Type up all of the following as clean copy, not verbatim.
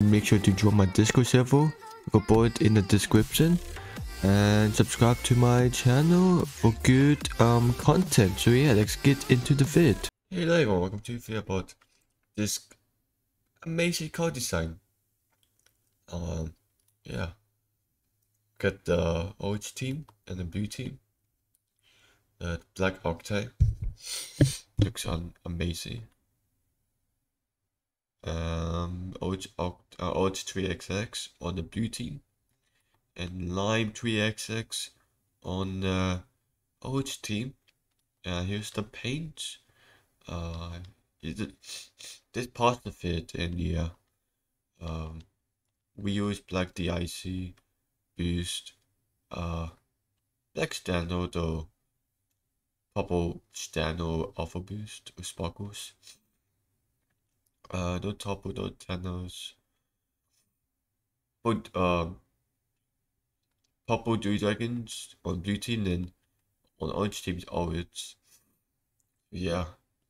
Make sure to join my Discord server, report in the description, and subscribe to my channel for good content. So yeah, let's get into the vid. Hey there everyone, welcome to a video about this amazing car design. Yeah, got the orange team and the blue team, the black Octane. Looks amazing. Orange 3xx on the blue team, and lime 3xx on the orange team. Here's the paint. This part of it in the wheels black DIC boost, black standard or purple standard alpha boost or sparkles. No topple, no tunnels. But purple dragons on blue team, and on orange team is orange. Yeah,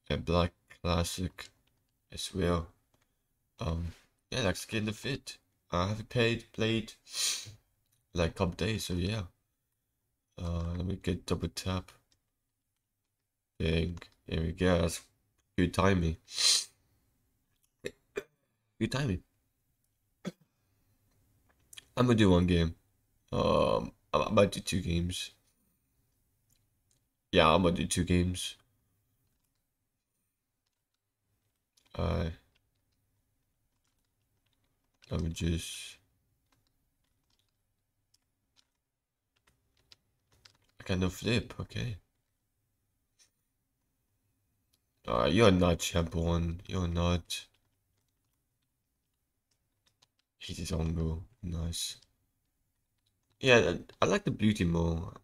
and black classic as well. Yeah, that's kind of it. I haven't played like a couple days, so yeah. Let me get double tap. Bang, there we go. That's good timing. Good timing. I'm gonna do one game. I might do two games. Yeah, I'm gonna do two games. Let me just. I kind of flip. Okay. You're not champion. You're not. Hit his own goal. Nice. Yeah, I like the blue team more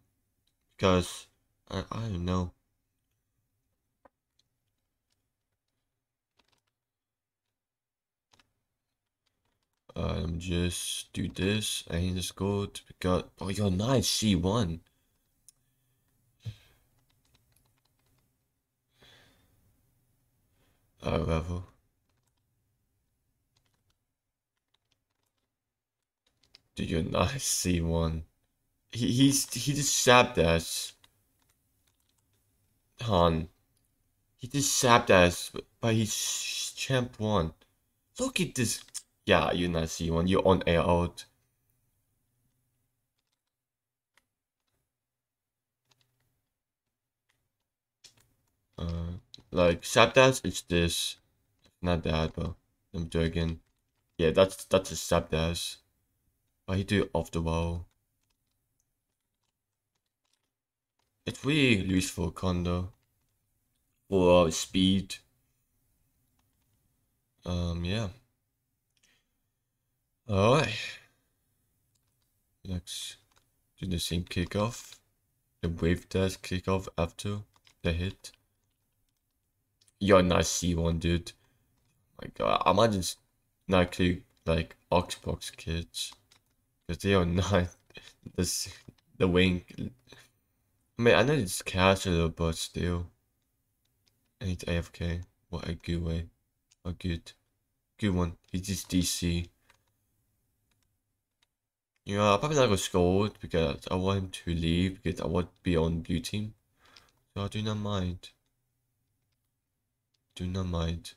because I don't know. I'm just do this. I ain't scored because oh, you're nice. C1. Level. Dude, you're not C1. He just sapped us. Han. He just sapped us, but he's champ one. Look at this. Yeah, you're not C1. You're on air out. Like sapped us. It's this, not that. But let me do it again. Yeah, that's a sapped us. But he do it off the wall. It's really loose for Kondo. For speed. Yeah. Alright. Let's do the same kickoff. The wave dash kickoff after the hit. You're not C1, dude. Oh my god, I might just not click like Xbox kids. Because they are not this, the wing. I mean, I know it's casual, but still. And it's AFK. What a good way. A good one. It's just DC. You know, I'm probably not gonna score it because I want him to leave because I want to be on blue team. So I do not mind. Do not mind.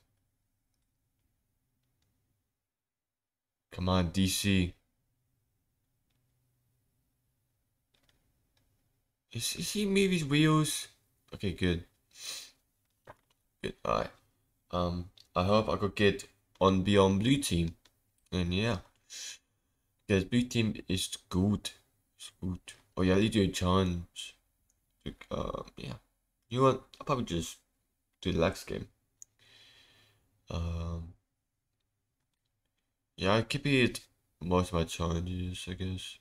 Come on, DC. Is he move his wheels? Okay, good. Good. Alright. I hope I could get on beyond blue team. And yeah. Because blue team is good. It's good. Oh yeah, they do a challenge. Like, yeah. You want I'll probably just do the next game. Yeah, I keep it most of my challenges, I guess.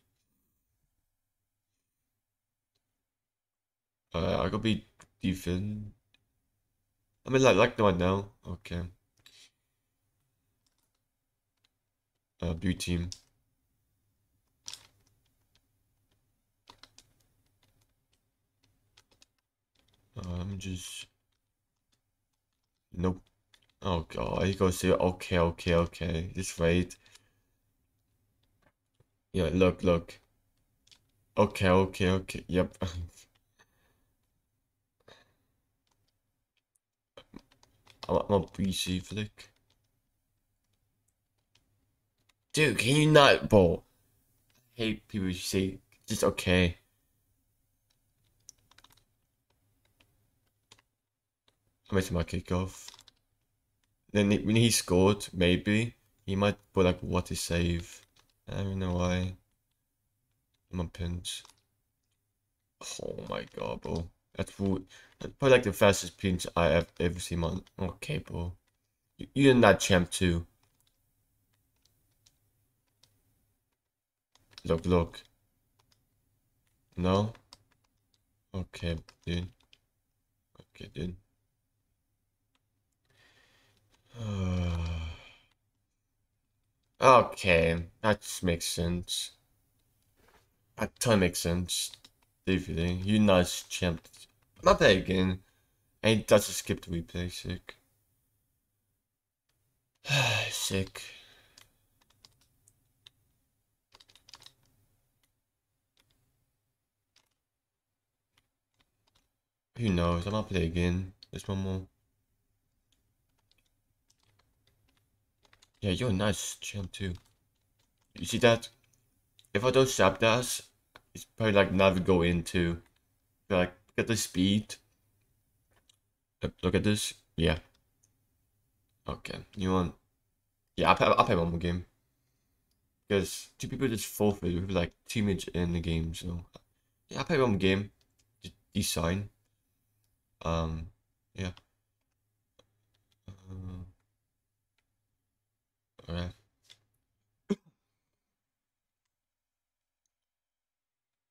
I could be defend. I mean, like the one now. Okay. Blue team. I'm just. Nope. Oh god, he goes here. Okay. This right. Yeah, look, look. Okay, yep. I want my BC flick. Dude, can you not bowl? I hate people who say, just okay. I'm waiting for my kickoff. Then when he scored, maybe, he might put like, what a save. I don't know why. I'm on pinch. Oh my god, bro. That's probably like the fastest pinch I have ever seen on. Okay, bro. You're not champ too. Look, look. No? Okay, dude. Okay, dude. Okay, that makes sense. That totally makes sense. Definitely. You're not champ. Not that again. And it doesn't skip the replay, sick. Sick. Who knows? I might play again. There's one more. Yeah, you're a nice champ too. You see that? If I don't stab dash, it's probably like never go into. Like, look at the speed. Look at this. Yeah. Okay, you want? Yeah, I'll play one more game. Because two people just forfeit. We have like 2 minutes in the game, so yeah, I'll play one more game. Just design. Yeah. Alright.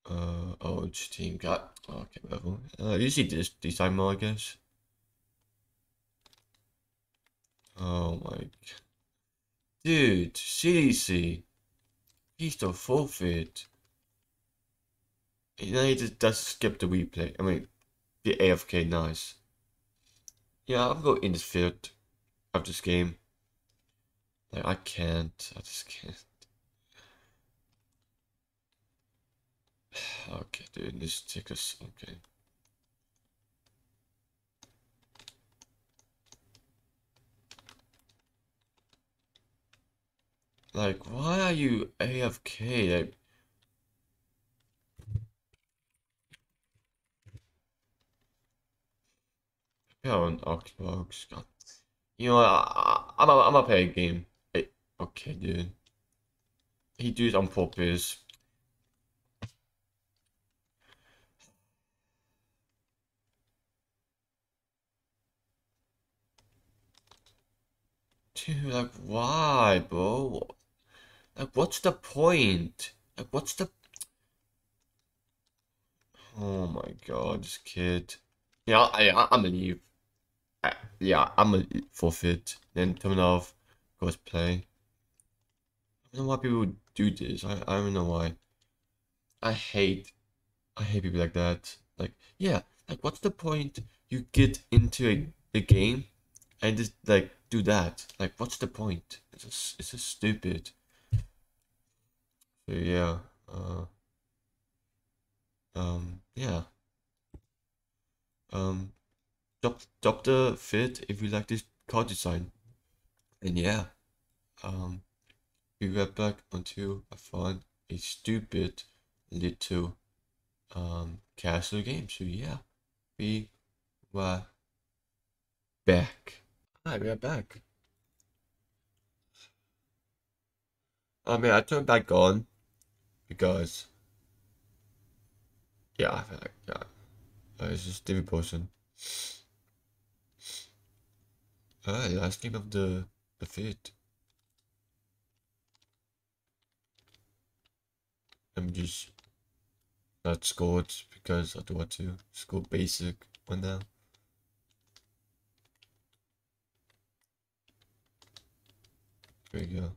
Oh, it's team got. Okay, whatever. Usually this time more, I guess. Oh my god. Dude, CDC. He's the forfeit. You know, he just does skip the replay. I mean, the AFK, nice. Yeah, I'll go in this field of this game. Like, I just can't. Okay, dude, this takes us. Okay. Like, why are you AFK? Like, yeah, on Xbox. God. You know, I'm gonna play a game. Okay, dude. He do it on purpose. Dude, like, why, bro? Like, what's the point? Like, what's the... Oh my god, this kid. Yeah, I'm gonna leave. Yeah, I'm gonna forfeit. Then turn off. Go play. I don't know why people do this. I don't know why. I hate people like that. Like, yeah, like what's the point? You get into a game and just like do that. Like, what's the point? It's just stupid. So yeah. Yeah. Drop the fit if you like this card design. And yeah. We went back until I found a stupid little castle game. So yeah, we were back. Alright, we are back. I mean, I turned back on because yeah, I feel like yeah, it's just a stupid person. Alright, last game of the fit. I'm just not scored because I don't want to score basic one now. There we go.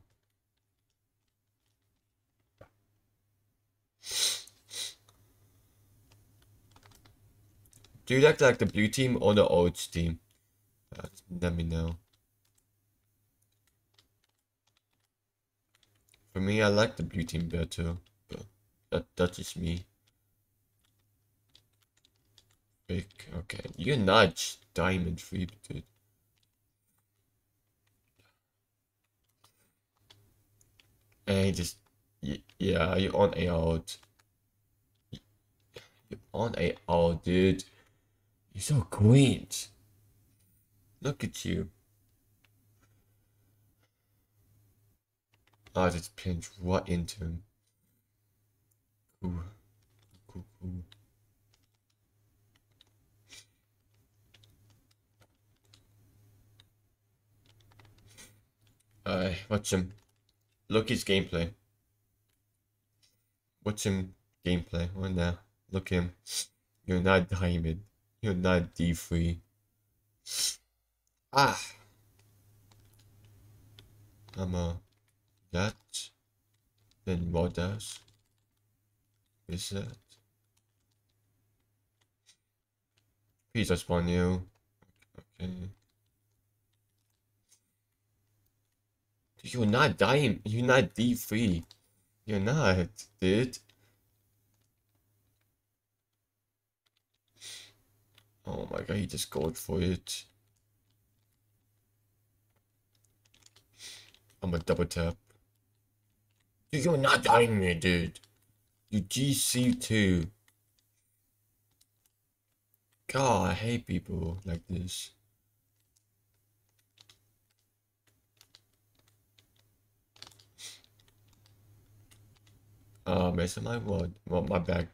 Do you like the blue team or the orange team? Let me know. For me, I like the blue team better, but that's just me. Fake. Okay, you're not diamond free, dude. And just yeah, you're on a out. You're on a out, dude. You're so quaint. Look at you. I just pinched right into him. Cool. Cool, cool. Watch him. Look his gameplay. Watch him gameplay. Right now. Look him. You're not diamond. You're not D3. Ah! I'm a... that, then what else is that? Please just spawn you. Okay. You're not dying. You're not D3. You're not, dude. Oh my god, he just called for it. I'm a double tap. Dude, you're not dying me, dude. You GC2. God, I hate people like this. Messing my word. Well, my back.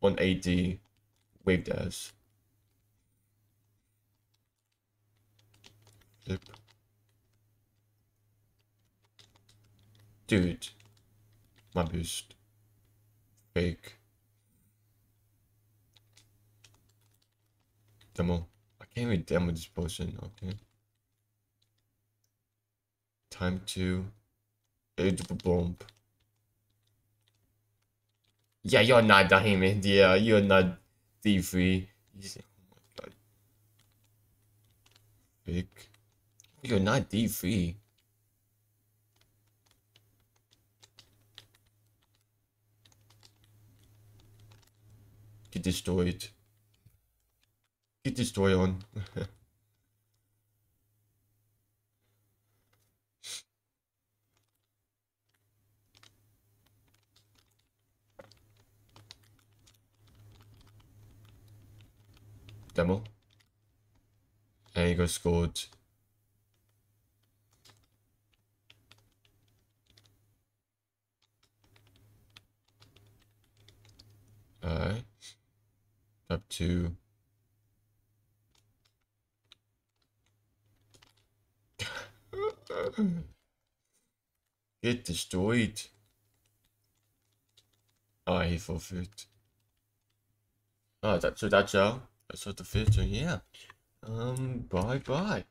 180. Wave dash. Flip. Dude. My boost. Fake. Demo. I can't even demo this person, okay. Time to age of a bomb. Yeah, you're not diamond, yeah, you're not D3. Oh my god. Fake. You're not D3. Get destroyed. Get destroyed on. Demo. And he got scored. Alright. Up to get destroyed. Ah, he forfeit. Oh, that's so that's all. That's all the filter, yeah. Bye bye.